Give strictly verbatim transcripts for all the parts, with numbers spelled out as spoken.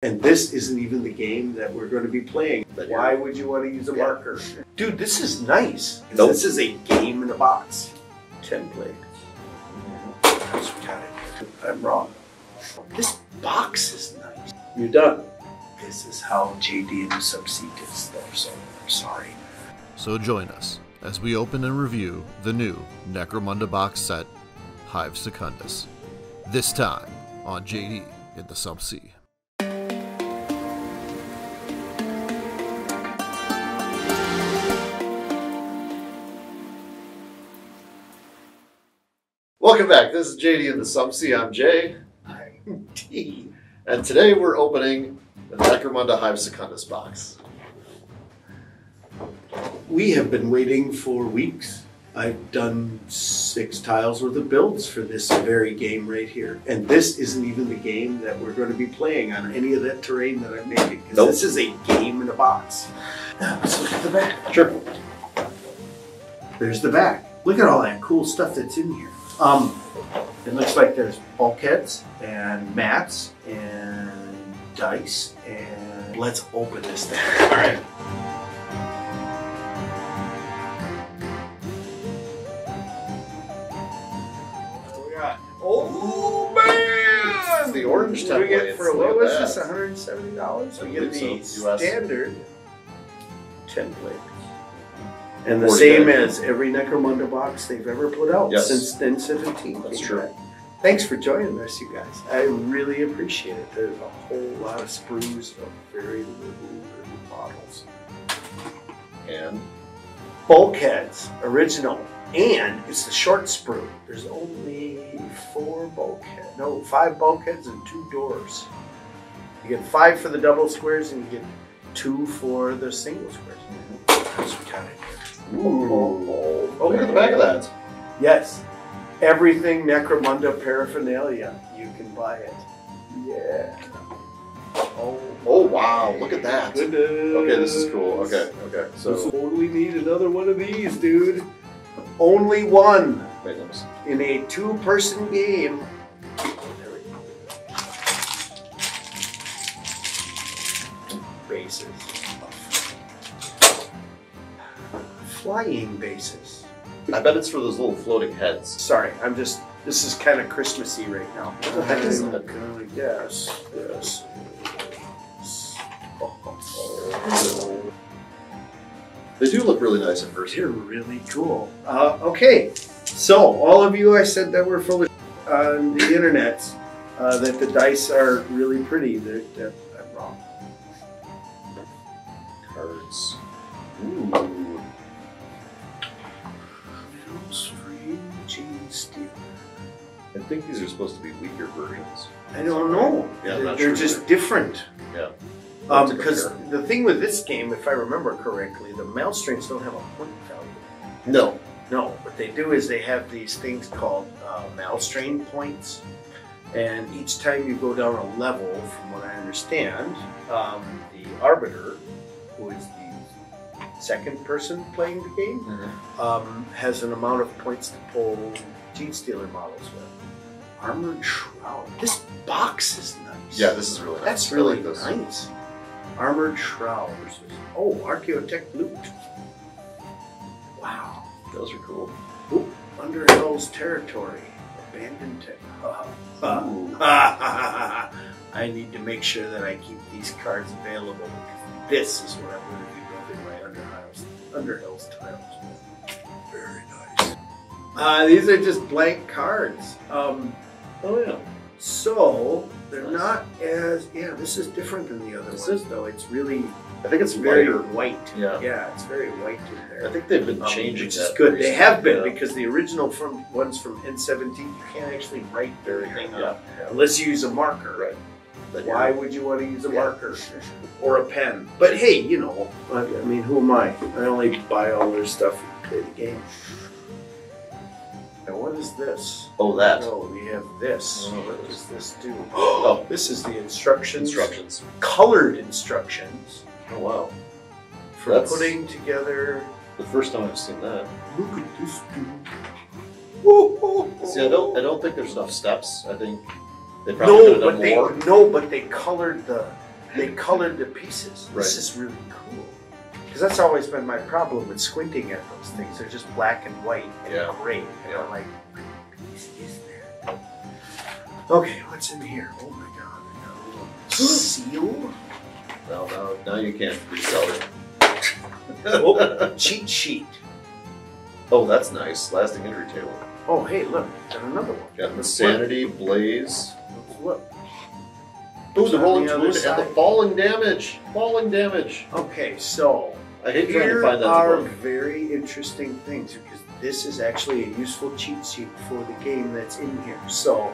And this isn't even the game that we're going to be playing. Why would you want to use a yeah. marker? Dude, this is nice. Nope. This is a game in a box. Ten players. I'm wrong. This box is nice. You're done. This is how J D in the Sump Sea gets there, so I'm sorry. So join us as we open and review the new Necromunda box set, Hive Secundus. This time on J D in the Sump Sea. Welcome back. This is J D in the Sump Sea. I'm Jay. I'm T. And today we're opening the Necromunda Hive Secundus box. We have been waiting for weeks. I've done six tiles worth of builds for this very game right here. And this isn't even the game that we're going to be playing on any of that terrain that I'm making. Nope. This is a game in a box. Now let's look at the back. Sure. There's the back. Look at all that cool stuff that's in here. Um, it looks like there's bulkheads and mats and dice, and let's open this thing. All right. What do we got? Oh man! It's the orange template. We get for what was this? One hundred and seventy dollars. We get the standard template. And the same as every Necromunda box they've ever put out yes. since then seventeen. That's true. Back. Thanks for joining us, you guys. I really appreciate it. There's a whole lot of sprues of very little, little bottles. And bulkheads, original. And it's the short sprue. There's only four bulkheads. No, five bulkheads and two doors. You get five for the double squares and you get two for the single squares. That's what kind of Ooh. Oh, look at the back of that. Yes. Everything Necromunda paraphernalia. You can buy it. Yeah. Oh, oh wow. Look at that. Goodness. Okay, this is cool. Okay, okay. So we need another one of these, dude. Only one. Wait, let me see. In a two-person game. There we go. Bases. Flying bases. I bet it's for those little floating heads. Sorry, I'm just, this is kind of Christmassy right now. That is not good. Yes, yes. They do look really nice at first. They're really cool. Uh, okay, so all of you I said that were full of shit on the internet, uh, that the dice are really pretty. They're, they're, I'm wrong. Cards. Ooh. Genestealer. I think these are supposed to be weaker versions. I don't know. Yeah, they're, they're sure just either. different. Yeah. Um, because the thing with this game, if I remember correctly, the Maelstrains don't have a point value. No. No. What they do is they have these things called uh, Maelstrain points. And each time you go down a level, from what I understand, um, the Arbiter, who is the second person playing the game, mm-hmm. um, has an amount of points to pull Genestealer models with. Armored Shroud. This box is nice. Yeah, this is really nice. That's really like nice. Armored Shroud. Oh, Archaeotech loot. Wow. Those are cool. Oop, Underhells territory. Abandoned tech. Uh, uh, I need to make sure that I keep these cards available because this is what I'm going to do. Underhells tiles. Very nice. Uh, these are just blank cards. Um, oh yeah. So they're nice. Not as yeah. This is different than the other this ones, is, though. It's really. I think it's very lighter. white. Yeah. Yeah, it's very white in there. I think they've been um, changing. Which is good. Recently. They have been yeah. because the original from ones from N seventeen, you can't actually write their thing yeah. up yeah. unless you use a marker. Right. But why would you want to use a yeah. marker or a pen? But hey, you know, I mean, who am I? I only buy all their stuff and play the game. Now, what is this? Oh, that. No, we have this. Oh, what does this do? Oh, this is the instructions. Instructions. Colored instructions. Oh, wow. For That's putting together. The first time I've seen that. Look at this dude. See, I don't, I don't think there's enough steps. I think. No, but they, no, but they colored the they colored the pieces. Right. This is really cool. Because that's always been my problem with squinting at those things. They're just black and white and yeah. gray. And yeah. I'm like, what piece is there? Okay, what's in here? Oh my god, I got a little seal. Well, now, now you can't resell it. Oh, cheat sheet. Oh, that's nice. Lasting injury table. Oh, hey, look. Got another one. Got Insanity, Blaze. Let's look. Ooh, the rolling wound and the falling damage. Falling damage. Okay, so I hate trying to find that. Here are very interesting things, because this is actually a useful cheat sheet for the game that's in here. So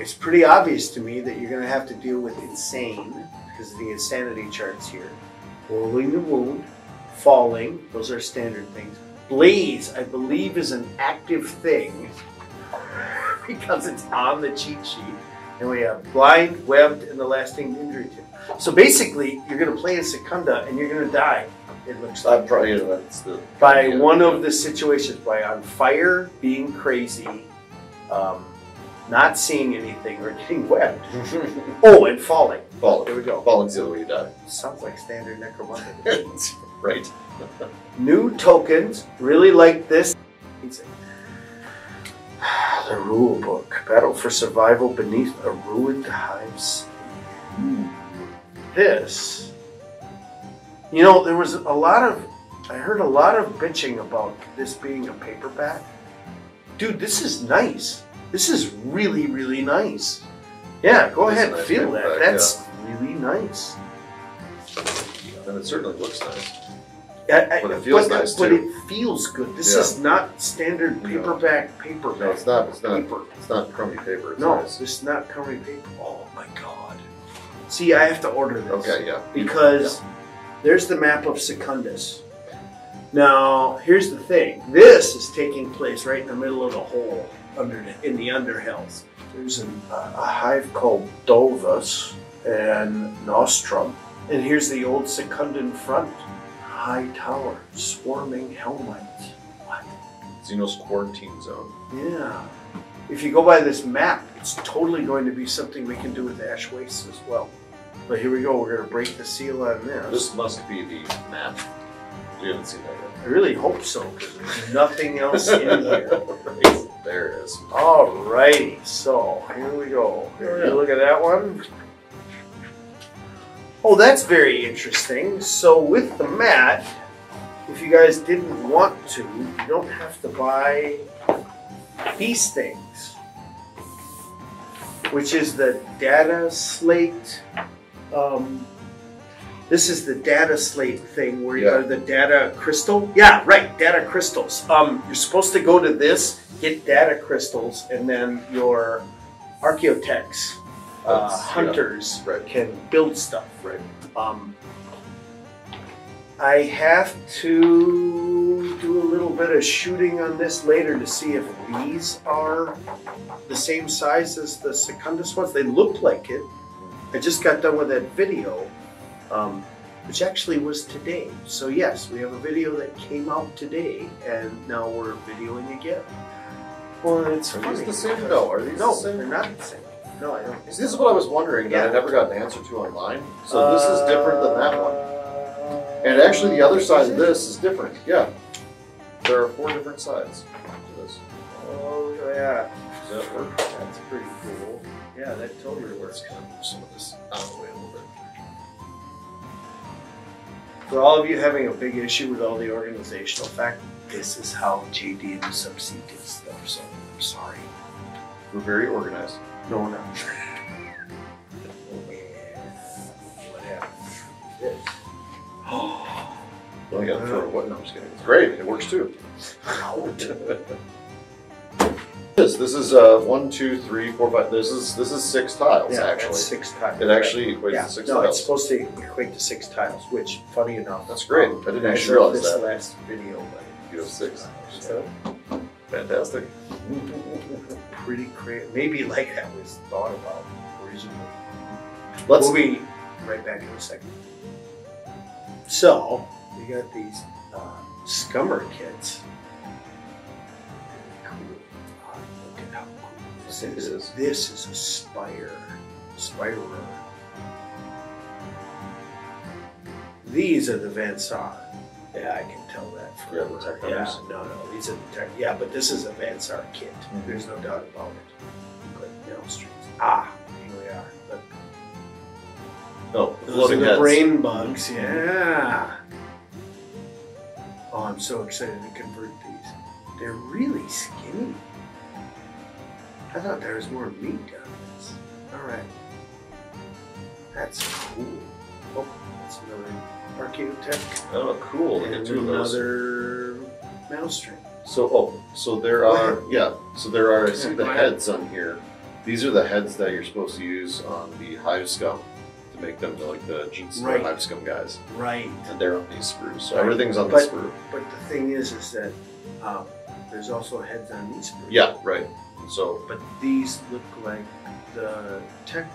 it's pretty obvious to me that you're going to have to deal with insane, because of the insanity charts here. Rolling the wound, falling, those are standard things. Blaze, I believe, is an active thing because it's on the cheat sheet. And we have blind, webbed, and the lasting injury tip. So basically, you're going to play a Secunda and you're going to die, it looks like. I probably, yeah, that's the, by yeah, one yeah. of the situations, by on fire, being crazy, um, not seeing anything, or getting webbed. Oh, and falling. Falling. There we go. Falling's the other way you die. Sounds like standard Necromunda. Right. New tokens. Really like this. The rule book. Battle for survival beneath a ruined hive's. Hmm. This. You know, there was a lot of, I heard a lot of bitching about this being a paperback. Dude, this is nice. This is really, really nice. Yeah, go ahead and feel that. That's really nice. And it certainly looks nice. I, I, but it feels but, nice but too. But it feels good. This yeah. is not standard paperback no. paperback. No, it's not. It's not. Paper. It's not crummy paper. It's no, nice. It's not crummy paper. Oh my god! See, I have to order this. Okay, yeah. Because yeah. there's the map of Secundus. Now, here's the thing. This is taking place right in the middle of the hole under the, in the Underhells. There's an, uh, a hive called Dovus and Nostrum, and here's the old Secundan front. High tower, swarming Hellmites. What? Xenos quarantine zone. Yeah. If you go by this map, it's totally going to be something we can do with ash wastes as well. But here we go. We're going to break the seal on this. This must be the map. We haven't seen that yet. I really hope so, because there's nothing else in here. There it is. All righty. So here we go. Here, yeah. Look at that one. Oh, that's very interesting. So with the mat, if you guys didn't want to, you don't have to buy these things, which is the data slate. Um, this is the data slate thing where yeah. you are the data crystal. Yeah, right, data crystals. Um, you're supposed to go to this, get data crystals, and then your Archaeotechs. Uh, hunters yeah. right. can build stuff. Right. Um, I have to do a little bit of shooting on this later to see if these are the same size as the Secundus ones. They look like it. I just got done with that video, um, which actually was today. So yes, we have a video that came out today, and now we're videoing again. Well, it's are funny. These the same though? Are these no, the same? They're not the same. No, I don't. This is what I was wondering yeah. that I never got an answer to online. So uh, this is different than that one. And actually the other side of this is different. Yeah. There are four different sides to this. Oh, yeah. Does that work? That's pretty cool. Yeah, that totally works. Kind of move some of this out of the way a little bit. For all of you having a big issue with all the organizational fact, this is how J D in the Sump Sea does stuff, so I'm sorry. We're very organized. No, no. What happened? Oh. Well, I got to throw what? No, I'm just kidding. It's great. It works too. This, this is uh, one, two, three, four, five. This is this is six tiles yeah, actually. That's six tiles. It actually equates yeah. to six no, tiles. No, it's supposed to equate to six tiles. Which, funny enough, that's great. Um, I didn't actually realize this that. This last video, but you have six. So. Fantastic. Pretty creative. Maybe like that was thought about originally. Let's we'll be right back in a second. So we got these uh, scummer kits. Cool. Oh, look at how cool this is. This is a spire. Spirer. These are the Van Saar. Yeah, I can tell that forever. Yeah, the yeah no, no, these are the tech. Yeah, but this is a Van Saar kit. Mm-hmm. There's no doubt about it. But Maelstrain. Ah, here we are. Look. Oh, those are the heads. Brain bugs. Yeah. Oh, I'm so excited to convert these. They're really skinny. I thought there was more meat on this. All right. That's cool. Oh, that's another Archaeotech. Oh, cool. And another Maelstrain. So, oh, so there are, yeah, so there are, I see the heads on here. These are the heads that you're supposed to use on the Hive Scum to make them to like the Genestealer right. Hive Scum guys. Right. And they're on these sprues. So right. everything's on but, the sprue. But the thing is, is that um, there's also heads on these sprues. Yeah, right. So, but these look like the tech.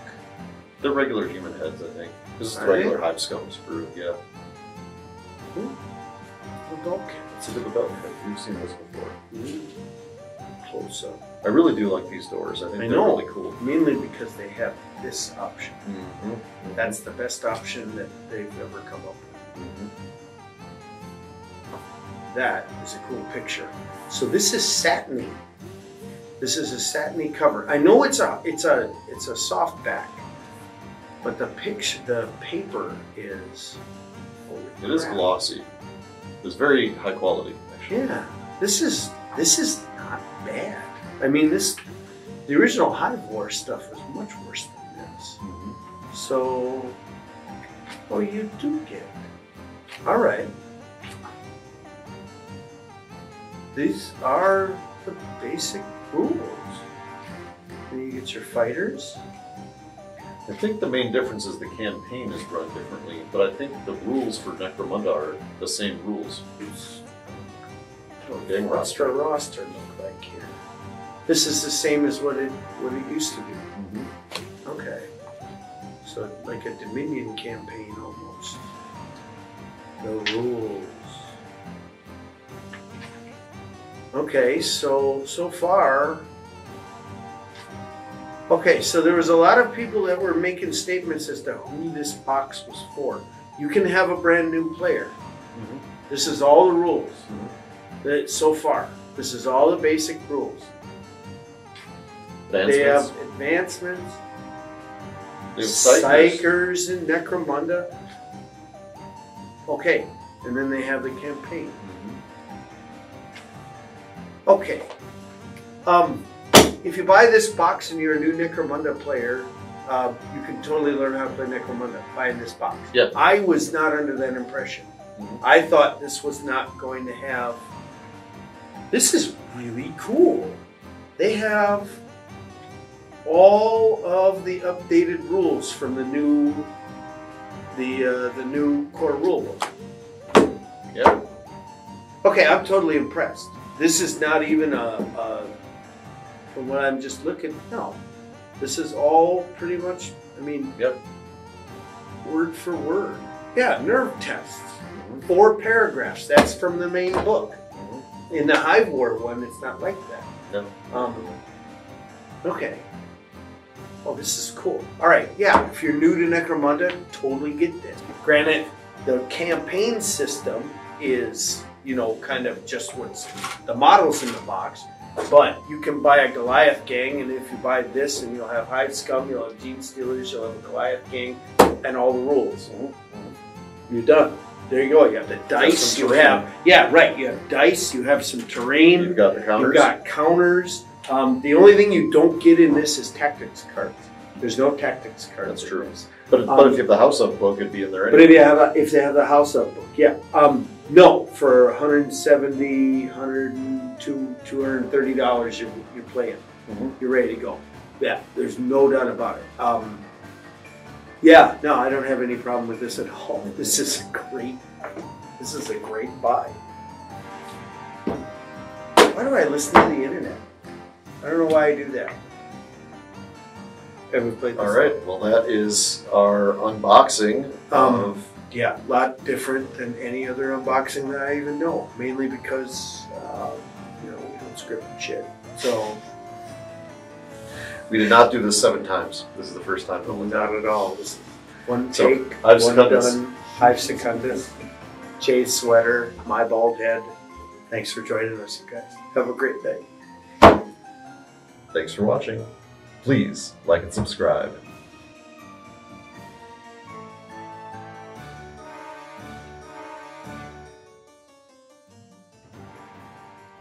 They're regular human heads, I think. This is the regular Hive Scum sprue, yeah. Ooh. It's a bit of a belt kit. You've seen this before. Mm-hmm. Close up. I really do like these doors. I think I they're know. really cool. Mainly because they have this option. Mm-hmm. Mm-hmm. That's the best option that they've ever come up with. Mm-hmm. That is a cool picture. So this is satiny. This is a satiny cover. I know it's a it's a it's a soft back, but the picture the paper is. It is glossy. It's very high quality. Actually. Yeah, this is this is not bad. I mean, this the original Hive War stuff was much worse than this. Mm-hmm. So, oh, you do get it. All right. These are the basic rules. Then you get your fighters. I think the main difference is the campaign is run differently, but I think the rules for Necromunda are the same rules. Okay, what's our roster look like here? This is the same as what it what it used to be. Mm-hmm. Okay, so like a Dominion campaign almost. The rules. Okay, so so far. Okay, so there was a lot of people that were making statements as to who this box was for. You can have a brand new player. Mm-hmm. This is all the rules mm-hmm. so far. This is all the basic rules. They have advancements, they have psychers. psychers and Necromunda. Okay, and then they have the campaign. Mm-hmm. Okay. Um. If you buy this box and you're a new Necromunda player, uh, you can totally learn how to play Necromunda buying this box. Yep. I was not under that impression. Mm-hmm. I thought this was not going to have... This is really cool. They have all of the updated rules from the new the, uh, the new core rulebook. Yep. Okay, I'm totally impressed. This is not even a... a From what I'm just looking, no, this is all pretty much. I mean, yep, word for word. Yeah, nerve tests, mm-hmm. four paragraphs. That's from the main book. Mm-hmm. In the Hive War one, it's not like that. No. Um, okay. Oh, this is cool. All right. Yeah, if you're new to Necromunda, totally get this. Granted, the campaign system is, you know, kind of just what's the models in the box. But you can buy a Goliath Gang, and if you buy this, and you'll have Hive Scum, you'll have Genestealers, you'll have a Goliath Gang, and all the rules. Mm-hmm. You're done. There you go. You have the dice. You have yeah, right. You have dice. You have some terrain. You've got the counters. You've got counters. Um, the only thing you don't get in this is tactics cards. There's no tactics cards. That's true. But um, but if you have the House Up book, it'd be in there. Anyway. But if you have a, if they have the House Up book, yeah. Um, no, for one hundred seventy, one hundred two, two hundred thirty dollars you're, you're playing. Mm-hmm. You're ready to go. Yeah, there's no doubt about it. Um, yeah, no, I don't have any problem with this at all. This is a great, this is a great buy. Why do I listen to the internet? I don't know why I do that. Have we played this? All right, well that is our unboxing um, of... Yeah, a lot different than any other unboxing that I even know. Mainly because, uh, you know, we don't script and shit. So we did not do this seven times. This is the first time. Not at all. This is one take. So I've one done. Hive Secundus, Jade Sweater, my bald head. Thanks for joining us, you guys. Have a great day. Thanks for watching. Please like and subscribe.